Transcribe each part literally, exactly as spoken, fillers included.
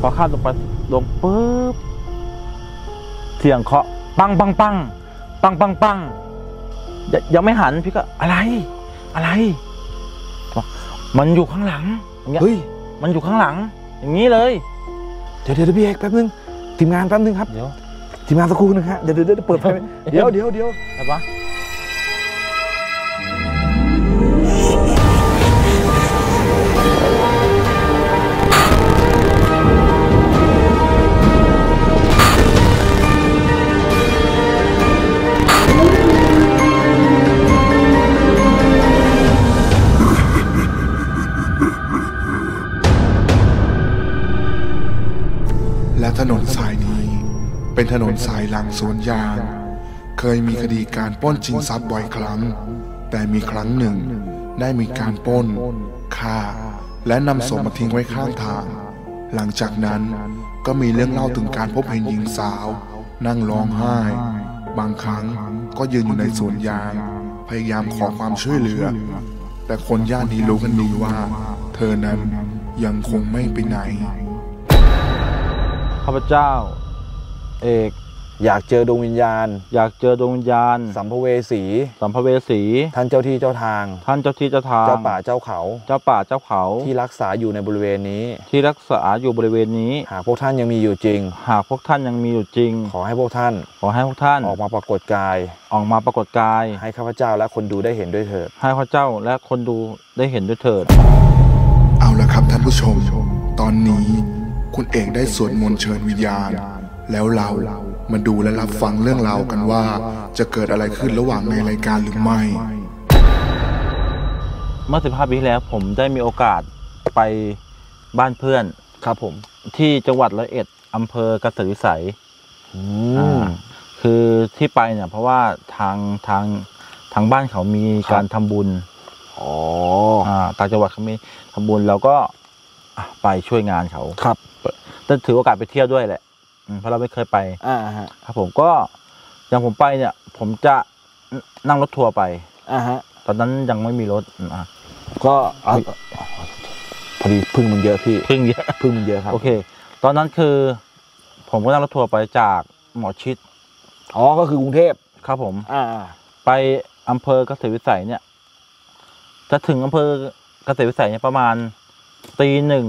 พอข้ามลงไปลงปุ๊บเสียงเคาะปังปังปังปังปังปังยังไม่หันพี่ก็อะไรอะไรมันอยู่ข้างหลังเฮ้ยมันอยู่ข้างหลังอย่างนี้เลยเดี๋ยวเดี๋ยวพี่เอกแป๊บนึงทีมงานแป๊บนึงครับเดี๋ยวทีมงานสักครู่นึงฮะเดี๋ยวเดี๋ยวเปิดไฟเดี๋ยวเดี๋ยวเดี๋ยวอะไรวะถนนสายนี้เป็นถนนสายหลังสวนยางเคยมีคดีการปล้นชิงทรัพย์บ่อยครั้งแต่มีครั้งหนึ่งได้มีการปล้นฆ่าและนำศพมาทิ้งไว้ข้างทางหลังจากนั้นก็มีเรื่องเล่าถึงการพบเห็นหญิงสาวนั่งร้องไห้บางครั้งก็ยืนอยู่ในสวนยางพยายามขอความช่วยเหลือแต่คนย่านนี้รู้กันดีว่าเธอนั้นยังคงไม่ไปไหนข้าพเจ้าเอกอยากเจอดวงวิญญาณอยากเจอดวงวิญญาณสัมภเวสีสัมภเวสีท่านเจ้าที่เจ้าทางท่านเจ้าที่เจ้าทางเจ้าป่าเจ้าเขาเจ้าป่าเจ้าเขาที่รักษาอยู่ในบริเวณนี้ที่รักษาอยู่บริเวณนี้หากพวกท่านยังมีอยู่จริงหากพวกท่านยังมีอยู่จริงขอให้พวกท่านขอให้พวกท่านออกมาปรากฏกายออกมาปรากฏกายให้ข้าพเจ้าและคนดูได้เห็นด้วยเถิดให้ข้าพเจ้าและคนดูได้เห็นด้วยเถิดเอาละครับท่านผู้ชมตอนนี้คุณเอกได้สวดมนต์เชิญวิญญาณแล้วเรามาดูและรับฟังเรื่องราวกันว่าจะเกิดอะไรขึ้นระหว่างในรายการหรือไม่เมื่อสิบห้าปีที่แล้วผมได้มีโอกาสไปบ้านเพื่อนครับผมที่จังหวัดร้อยเอ็ดอำเภอกระสือวิสัยคือที่ไปเนี่ยเพราะว่าทางทางทางบ้านเขามีการทำบุญอ๋อต่างจังหวัดเขามีทำบุญเราก็ไปช่วยงานเขาครับแต่ถือโอกาสไปเที่ยวด้วยแหละเพราะเราไม่เคยไปอ่าฮะครับผมก็อย่างผมไปเนี่ยผมจะนั่งรถทัวร์ไปอ่าฮะตอนนั้นยังไม่มีรถอ่ะก็พอดีพึ่งมันเยอะพี่พึ่งเยอะพึ่งมันเยอะครับโอเคตอนนั้นคือผมก็นั่งรถทัวร์ไปจากหมอชิดอ๋อก็คือกรุงเทพครับผมอ่าไปอำเภอกระสือวิสัยเนี่ยจะถึงอำเภอกระสือวิสัยเนี่ยประมาณตีหนึ่ง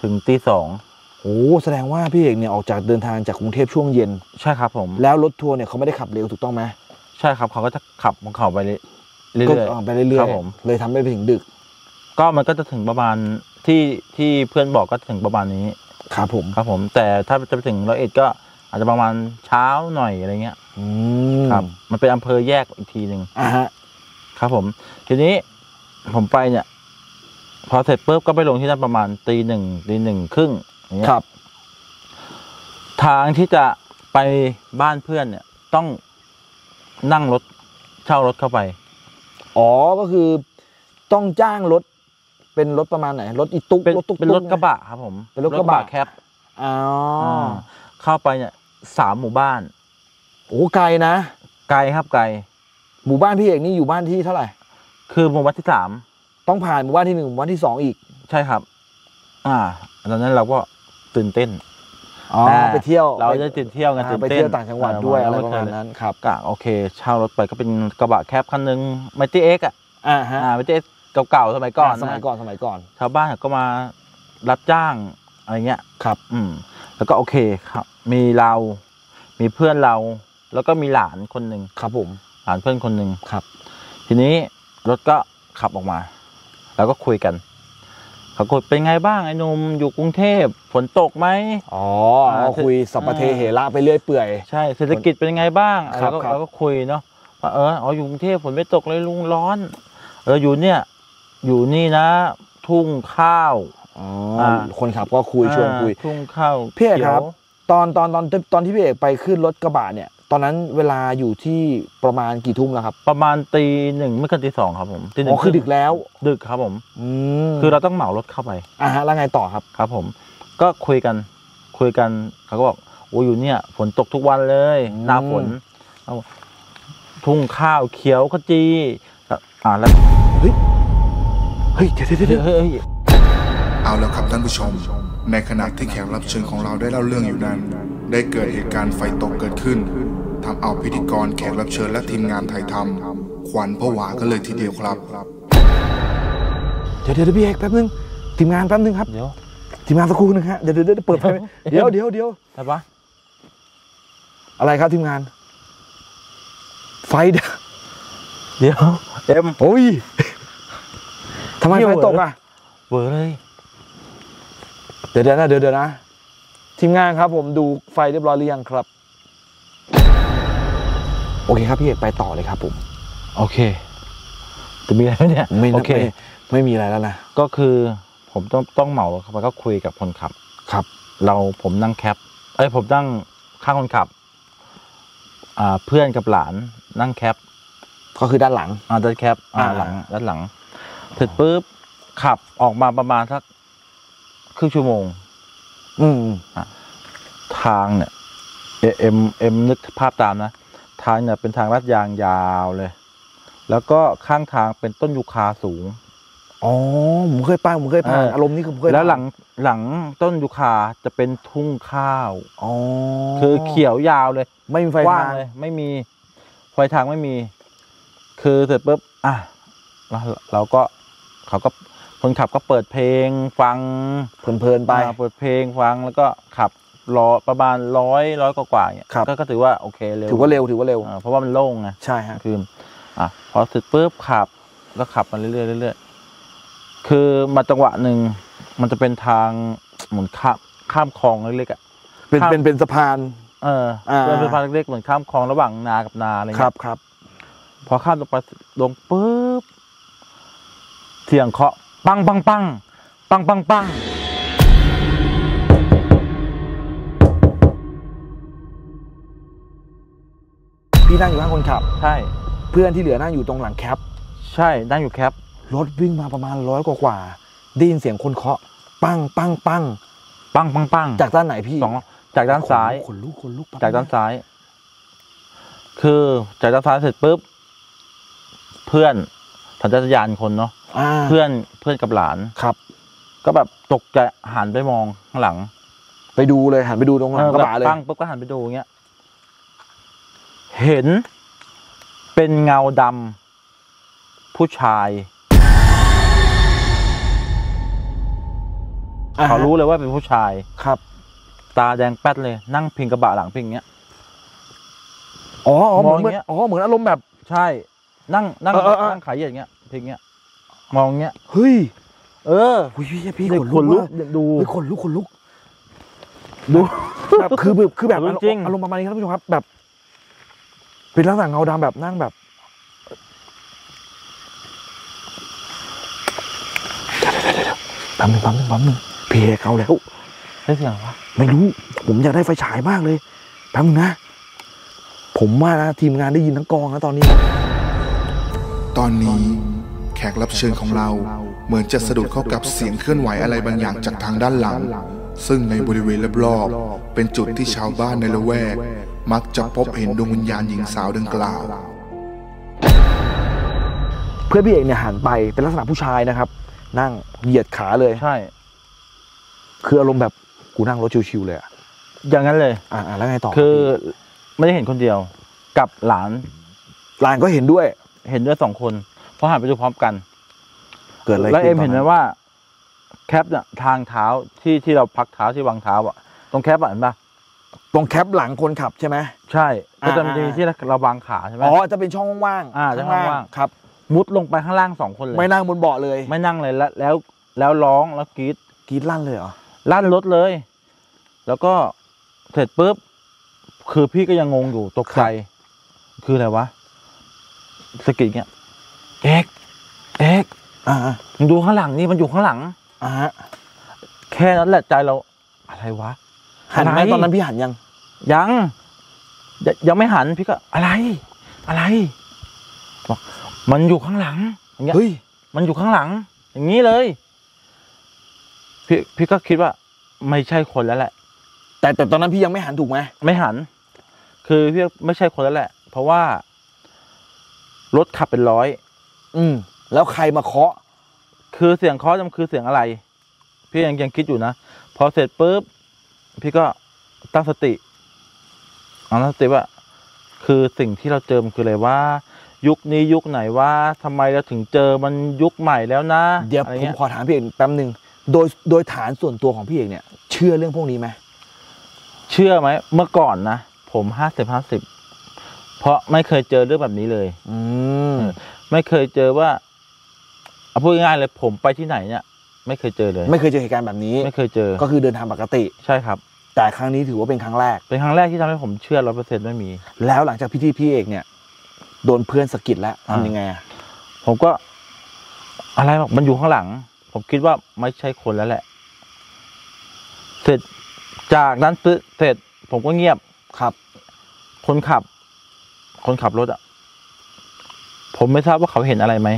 ถึงตีสองโอ้แสดงว่าพี่เอกเนี่ยออกจากเดินทางจากกรุงเทพช่วงเย็นใช่ครับผมแล้วรถทัวร์เนี่ยเขาไม่ได้ขับเร็วถูกต้องไหมใช่ครับเขาก็จะขับของเขาไปเรื่อยๆไปเรื่อยๆครับผมเลยทำได้ไปถึงดึกก็มันก็จะถึงประมาณที่ที่เพื่อนบอกก็ถึงประมาณนี้ครับผมครับผมแต่ถ้าจะไปถึงร้อยเอ็ดก็อาจจะประมาณเช้าหน่อยอะไรเงี้ยครับมันเป็นอำเภอแยกอีกทีหนึ่งอ่ะฮะครับผมทีนี้ผมไปเนี่ยพอเสร็จปุ๊บก็ไปลงที่นั่นประมาณตีหนึ่งตีหนึ่งครึ่งครับทางที่จะไปบ้านเพื่อนเนี่ยต้องนั่งรถเช่ารถเข้าไปอ๋อก็คือต้องจ้างรถเป็นรถประมาณไหนรถอีตุ๊กรถตุ๊กเป็นรถกระบะครับผมเป็นรถกระบะแคปอ๋อเข้าไปเนี่ยสามหมู่บ้านโอ้ไกลนะไกลครับไกลหมู่บ้านพี่เอกนี่อยู่บ้านที่เท่าไหร่คือหมู่บ้านที่สามต้องผ่านหมู่บ้านที่หนึ่งหมู่บ้านที่สองอีกใช่ครับอ่าตอนนั้นเราก็ตื่นเต้นอ๋อไปเที่ยวเราจะตื่นเที่ยวกันตื่นเต้นไปเที่ยวต่างจังหวัดด้วยอะไรประมาณนั้นครับก็โอเคเช่ารถไปก็เป็นกระบะแคบคันนึงไมตี้เอ็กอ่ะอ่าฮะไมตี้เอ็กเก่าๆสมัยก่อนสมัยก่อนสมัยก่อนชาวบ้านก็มารับจ้างอะไรเงี้ยครับอืมแล้วก็โอเคครับมีเรามีเพื่อนเราแล้วก็มีหลานคนหนึ่งครับผมหลานเพื่อนคนหนึ่งครับทีนี้รถก็ขับออกมาแล้วก็คุยกันเขาคุยเป็นไงบ้างไอ้หนุ่มอยู่กรุงเทพฝนตกไหมอ๋อคุยสัพเพเหระไปเรื่อยเปื่อยใช่เศรษฐกิจเป็นไงบ้างแล้วก็เราก็คุยเนาะว่าเอออ๋ออยู่กรุงเทพฝนไม่ตกเลยลุงร้อนเอออยู่เนี่ยอยู่นี่นะทุ่งข้าวอ๋อคนขับก็คุยชวนคุยทุ่งข้าวพี่เอกครับตอนตอนตอนตอนที่พี่เอกไปขึ้นรถกระบะเนี่ยตอนนั้นเวลาอยู่ที่ประมาณกี่ทุ่มแล้วครับประมาณตีหนึ่งไม่เกินตีสองครับผมตีหนึ่งคือดึกแล้วดึกครับผมอืมคือเราต้องเหมารถเข้าไปอ่ะฮะแล้วไงต่อครับครับผมก็คุยกันคุยกันเขาก็บอกโอ้อยู่เนี่ยฝนตกทุกวันเลยหน้าฝนทุ่งข้าวเขียวขจีอ่าแล้วเฮ้ย เฮ้ยเดี๋ยวเดี๋ยวเดี๋ยวเอาแล้วครับท่านผู้ชมในขณะที่แขกรับเชิญของเราได้เล่าเรื่องอยู่นั้นได้เกิดเหตุการณ์ไฟตกเกิดขึ้นทำเอาพิธีกรแขกรับเชิญและทีมงานถ่ายทำขวัญผวากันเลยทีเดียวครับเดี๋ยวเดี๋ยวพี่เอกแป๊บนึงทีมงานแป๊บนึงครับเดี๋ยวทีมงานสักครู่นึงฮะเดี๋ยวเดี๋ยวเปิดไฟเดี๋ยวเดี๋ยวเดี๋ยวอะไรวะอะไรครับทีมงานไฟเดี๋ยวเดี๋ยวเอ็มโอ้ยทำไมไฟตกอ่ะเบื่อเลยเดี๋ยวเดี๋ยวนะเดี๋ยวเดี๋ยวนะทีมงานครับผมดูไฟเรียบร้อยหรือยังครับโอเคครับพี่เอกไปต่อเลยครับผมโอเคจะมีอะไรเนี่ยโอเคไม่มีอะไรแล้วนะก็คือผมต้องต้องเหมารถเข้าไปก็คุยกับคนขับครับเราผมนั่งแคปเอ้ยผมนั่งข้างคนขับอ่าเพื่อนกับหลานนั่งแคปก็คือด้านหลังอ่าด้านแคปอ่าหลังด้านหลังเสร็จปุ๊บขับออกมาประมาณสักครึ่งชั่วโมงอืมอ่ะทางเนี่ยเอ็มเอ็มนึกภาพตามนะทางเนี่ยเป็นทางลาดยางยาวเลยแล้วก็ข้างทางเป็นต้นยูคาสูงอ๋อผมเคยไปผมเคยผ่านอารมณ์นี้คือผมเคยแล้วหลังหลังต้นยูคาจะเป็นทุ่งข้าวอ๋อคือเขียวยาวเลยไม่มีไฟทางเลยไม่มีไฟทางไม่มีคือเสร็จปุ๊บอ่ะแล้วเราก็เขาก็คนขับก็เปิดเพลงฟังเพลินๆไปเปิดเพลงฟังแล้วก็ขับรอประมาณร้อยร้อยกว่าเนี่ยก็ถือว่าโอเคเร็วถือว่าเร็วถือว่าเร็วเพราะว่ามันโล่งไงใช่ฮะคืออ่ะพอเสร็จปุ๊บขับแล้วขับมาเรื่อยๆเรื่อยๆคือมาจังหวะหนึ่งมันจะเป็นทางเหมือนข้ามข้ามคลองเล็กๆอ่ะเป็นเป็นเป็นสะพานเออเป็นสะพานเล็กๆเหมือนข้ามคลองระหว่างนากับนาอะไรเงี้ยครับครับพอข้ามลงไปลงปุ๊บเสียงเคาะปังปังปังปังปังปังพี่นั่งอยู่ข้างคนขับใช่เพื่อนที่เหลือนั่งอยู่ตรงหลังแคปใช่นั่งอยู่แคปรถวิ่งมาประมาณร้อยกว่าได้ยินเสียงคนเคาะปังปังปังปังปังปังจากด้านไหนพี่สองจากด้านซ้ายขนลุกขนลุกจากด้านซ้ายคือจากด้านซ้ายเสร็จปุ๊บเพื่อนสัญชาตญาณคนเนาะเพื่อนเพื่อนกับหลานครับก็แบบตกใจหันไปมองข้างหลังไปดูเลยหันไปดูตรงหลังกระบะเลยปังปุ๊บก็หันไปดูอย่างเงี้ยเห็นเป็นเงาดำผู้ชายเขารู้เลยว่าเป็นผู้ชายครับตาแดงแป๊ดเลยนั่งพิงกระบะหลังพิงเงี้ยอ๋อเหมือนอ๋อเหมือนอารมณ์แบบใช่นั่งนั่งนั่งขายอย่างเงี้ยพิงเงี้ยมองเงี้ยเฮ้ยเออพี่พี่ขนลุกดูขนลุกขนลุกดูแบบคือแบบคือแบบอารมณ์ประมาณนี้ครับท่านผู้ชมครับแบบเป็นลักษณะเงาดำแบบนั่งแบบแป๊บนึงแป๊บนึงแป๊บนึงเพียเขาแล้วได้เสียงวะไม่รู้ผมอยากได้ไฟฉายมากเลยแป๊บนึงนะผมว่านะทีมงานได้ยินทั้งกองแล้วตอนนี้ตอนนี้แขกรับเชิญของเราเหมือนจะสะดุดเข้ากับเสียงเคลื่อนไหวอะไรบางอย่างจากทางด้านหลังซึ่งในบริเวณรอบๆเป็นจุดที่ชาวบ้านในละแวกมักจะพบเห็นดวงวิญญาณหญิงสาวดังกล่าวเพื่อนพี่เอกเนี่ยหันไปเป็นลักษณะผู้ชายนะครับนั่งเหยียดขาเลยใช่คืออารมณ์แบบกูนั่งรถชิวๆเลยอะอย่างนั้นเลยอ่าแล้วไงต่อคือไม่ได้เห็นคนเดียวกับหลานหลานก็เห็นด้วยเห็นด้วยสองคนพอหันไปดูพร้อมกันเกิดอะไรแล้วเอ็มเห็นไหมว่าแคปเนี่ยทางเท้าที่ที่เราพักเท้าที่วางเท้าอะตรงแคปอะเห็นปะตรงแคปหลังคนขับใช่ไหมใช่ก็จะมีที่เราวางขาใช่ไหมอ๋อจะเป็นช่องว่างอ่าช่องว่างครับมุดลงไปข้างล่างสองคนเลยไม่นั่งบนเบาะเลยไม่นั่งเลยแล้วแล้วแล้วร้องแล้วกรี๊ดกรี๊ดลั่นเลยเหรอลั่นรถเลยแล้วก็เสร็จปุ๊บคือพี่ก็ยังงงอยู่ตกใจคืออะไรวะสกิดเงี้ยเอ็กเอ็กอ่ามันดูข้างหลังนี่มันอยู่ข้างหลังอ่าแค่นั้นแหละใจเราอะไรวะหันไหมตอนนั้นพี่หันยังยังยังไม่หันพี่ก็อะไรอะไรบอกมันอยู่ข้างหลังอย่างเงี้ยเฮ้ยมันอยู่ข้างหลังอย่างนี้เลยพี่พี่ก็คิดว่าไม่ใช่คนแล้วแหละแต่แต่ตอนนั้นพี่ยังไม่หันถูกไหมไม่หันคือพี่ไม่ใช่คนแล้วแหละเพราะว่ารถขับเป็นร้อยอืมแล้วใครมาเคาะ คือเสียงเคาะมันคือเสียงอะไรพี่ยังยังคิดอยู่นะพอเสร็จปุ๊บพี่ก็ตั้งสติเอาตั้งสติว่าคือสิ่งที่เราเจอมันคืออะไรว่ายุคนี้ยุคไหนว่าทำไมเราถึงเจอมันยุคใหม่แล้วนะเดี๋ยวผมขอถามพี่เอกแป๊บนึงโดยโดยฐานส่วนตัวของพี่เอกเนี่ยเชื่อเรื่องพวกนี้ไหมเชื่อไหมเมื่อก่อนนะผมห้าสิบห้าสิบเพราะไม่เคยเจอเรื่องแบบนี้เลยอืมไม่เคยเจอว่าเอาพูดง่ายๆเลยผมไปที่ไหนเนี่ยไม่เคยเจอเลยไม่เคยเจอเหตุการณ์แบบนี้ไม่เคยเจอก็คือเดินทางปกติใช่ครับแต่ครั้งนี้ถือว่าเป็นครั้งแรกเป็นครั้งแรกที่ทำให้ผมเชื่อร้อยเปอร์เซ็นต์ไม่มีแล้วหลังจากพี่ที่พี่เอกเนี่ยโดนเพื่อนสะกิดแล้วทำยังไงอ่ะผมก็อะไรบอกมันอยู่ข้างหลังผมคิดว่าไม่ใช่คนแล้วแหละเสร็จจากนั้นเสร็จผมก็เงียบครับคนขับคนขับรถอ่ะผมไม่ทราบว่าเขาเห็นอะไรไหม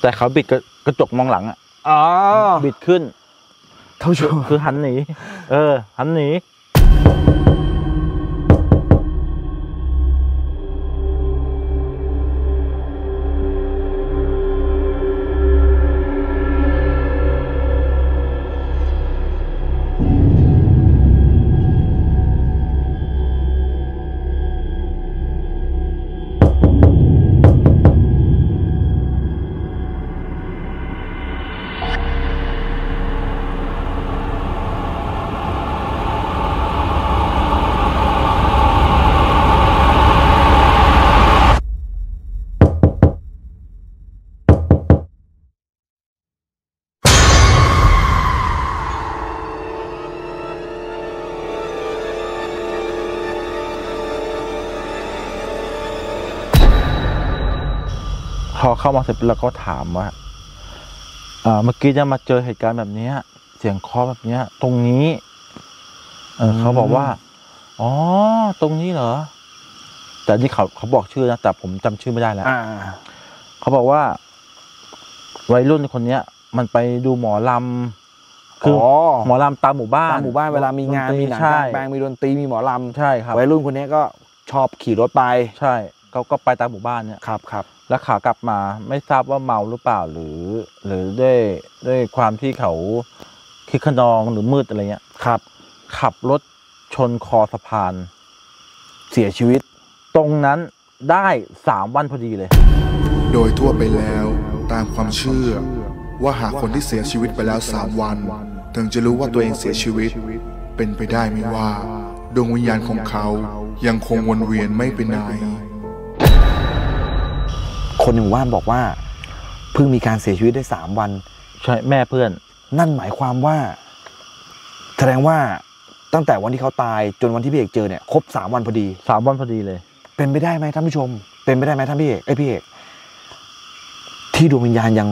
แต่เขาบิดกระจกมองหลังอ่ะอ๋อบิดขึ้นเท่าชัวร์คือหันหนีเออหันหนีพอเข้ามาเสร็จแล้วก็ถามว่าเมื่อกี้จะมาเจอเหตุการณ์แบบนี้เสียงเคาะแบบนี้ตรงนี้เขาบอกว่าอ๋อตรงนี้เหรอแต่ที่เขาเขาบอกชื่อนะแต่ผมจำชื่อไม่ได้แล้วเขาบอกว่าวัยรุ่นคนนี้มันไปดูหมอลำคือหมอลำตามหมู่บ้านหมู่บ้านเวลามีงานมีหนังกลางแปลงมีดนตรีมีหมอลำใช่ครับวัยรุ่นคนนี้ก็ชอบขี่รถไปใช่เขาก็ไปตามหมู่บ้านเนี่ยครับครับแล้วขากลับมาไม่ทราบว่าเมาหรือเปล่าหรือหรือด้วยด้วยความที่เขาคึกขนองหรือมืดอะไรเงี้ยครับขับรถชนคอสะพานเสียชีวิตตรงนั้นได้สามวันพอดีเลยโดยทั่วไปแล้วตามความเชื่อว่าหากคนที่เสียชีวิตไปแล้วสามวันถึงจะรู้ว่าตัวเองเสียชีวิตเป็นไปได้ไหมว่าดวงวิญญาณของเขายังคงวนเวียนไม่ไปไหนคนในหมู่บ้านบอกว่าเพิ่งมีการเสียชีวิตได้สามวันใช่แม่เพื่อนนั่นหมายความว่าแสดงว่าตั้งแต่วันที่เขาตายจนวันที่พี่เอกเจอเนี่ยครบสามวันพอดีสามวันพอดีเลยเป็นไปได้ไหมท่านผู้ชมเป็นไปได้ไหมท่านพี่เอกไอพี่เอกที่ดวงวิญญาณยัง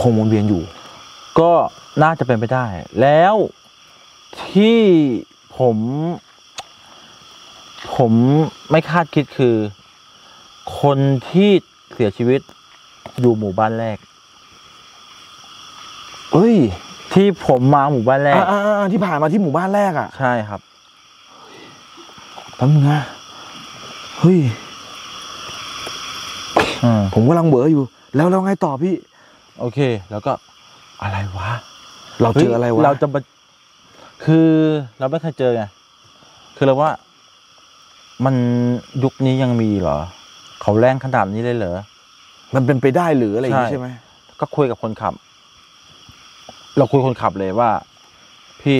คงวนเวียนอยู่ก็น่าจะเป็นไปได้แล้วที่ผมผมไม่คาดคิดคือคนที่เสียชีวิตอยู่หมู่บ้านแรกเอ้ยที่ผมมาหมู่บ้านแรกอ่าที่ผ่านมาที่หมู่บ้านแรกอ่ะใช่ครับตั้งนะเฮ้ยผมกำลังเบื่ออยู่แล้วแล้วไงต่อพี่โอเคแล้วก็อะไรวะเราเจออะไรวะเราจะมาคือเราไม่เคยเจอไงคือเราว่ามันยุคนี้ยังมีเหรอเขาแรงขนาดนี้เลยเหรอมันเป็นไปได้หรืออะไรอย่างนี้ใช่ไหมก็คุยกับคนขับเราคุยคนขับเลยว่าพี่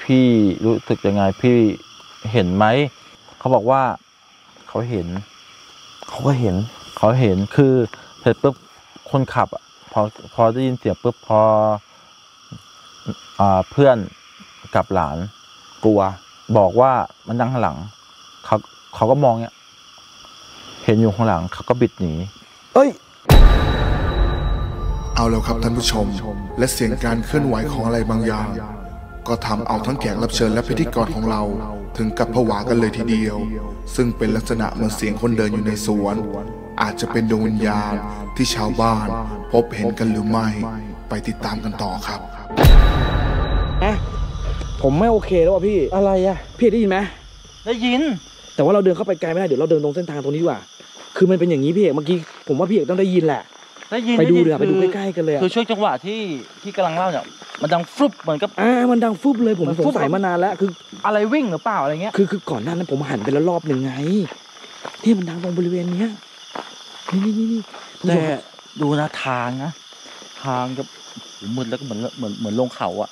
พี่รู้สึกยังไงพี่เห็นไหมเขาบอกว่าเขาเห็นเขาก็เห็นเขาเห็นคือเสร็จปุ๊บคนขับอ่ะพอพอได้ยินเสียงปุ๊บพออ่าเพื่อนกับหลานกลัวบอกว่ามันดังข้างหลังเขาเขาก็มองเนี่ยเห็นอยู่ข้างหลังเขาก็บิดหนีเอ้ยเอาแล้วครับท่านผู้ชมและเสียงการเคลื่อนไหวของอะไรบางอย่างก็ทำเอาทั้งแขกรับเชิญและพิธีกรของเราถึงกับผวากันเลยทีเดียวซึ่งเป็นลักษณะเหมือนเสียงคนเดินอยู่ในสวนอาจจะเป็นดวงวิญญาณที่ชาวบ้านพบเห็นกันหรือไม่ไปติดตามกันต่อครับผมไม่โอเคแล้วพี่อะไรอะพี่ได้ยินไหมได้ยินแต่ว่าเราเดินเข้าไปไกลไม่ได้เดี๋ยวเราเดินตรงเส้นทางตรงนี้ดีกว่าคือมันเป็นอย่างนี้พี่เอกเมื่อกี้ผมว่าพี่เอกต้องได้ยินแหละ ไปดูเลยไปดูใกล้ๆกันเลยคือช่วงจังหวะที่ที่กำลังเล่าเนี่ยมันดังฟลุบเหมือนกับอ่ามันดังฟลุบเลยผมสงสัยมานานแล้วคืออะไรวิ่งหรือเปล่าอะไรเงี้ยคือคือก่อนหน้านั้นผมหันไปแล้วรอบหนึ่งไงที่มันดังตรงบริเวณเนี้ยนี่นี่นี่แต่ดูนะทางนะทางกับมืดแล้วก็เหมือนเหมือนเหมือนลงเขาอะ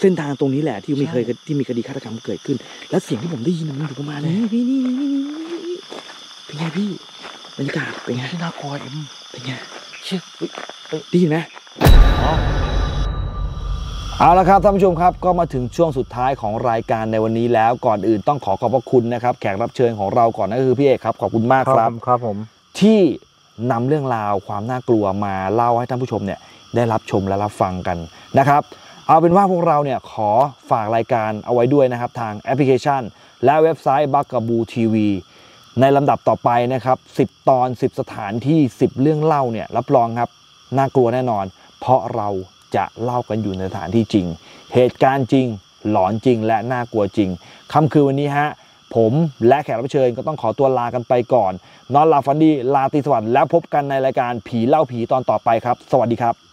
เส้นทางตรงนี้แหละที่มีเคยที่มีคดีฆาตกรรมเกิดขึ้นและเสียงที่ผมได้ยินมันอยู่ประมาณนี้พี่นี่เป็นไงพี่บรรยากาศเป็นไงน่ากลัวเอ็มเป็นไงเชื่อดีนะเอาละครับท่านผู้ชมครับก็มาถึงช่วงสุดท้ายของรายการในวันนี้แล้วก่อนอื่นต้องขอขอบพระคุณนะครับแขกรับเชิญของเราก่อนนั่นคือพี่เอกครับขอบคุณมากครับครับผมที่นำเรื่องราวความน่ากลัวมาเล่าให้ท่านผู้ชมเนี่ยได้รับชมและรับฟังกันนะครับเอาเป็นว่าพวกเราเนี่ยขอฝากรายการเอาไว้ด้วยนะครับทางแอปพลิเคชันและเว็บไซต์บักกะบูทีวีในลำดับต่อไปนะครับสิบตอนสิบสถานที่สิบเรื่องเล่าเนี่ยรับรองครับน่ากลัวแน่นอนเพราะเราจะเล่ากันอยู่ในสถานที่จริงเหตุการณ์จริงหลอนจริงและน่ากลัวจริงค่ำคืนวันนี้ฮะผมและแขกรับเชิญก็ต้องขอตัวลากันไปก่อนนอนหลับฝันดีลาตรีสวัสดิ์แล้วพบกันในรายการผีเล่าผีตอนต่อไปครับสวัสดีครับ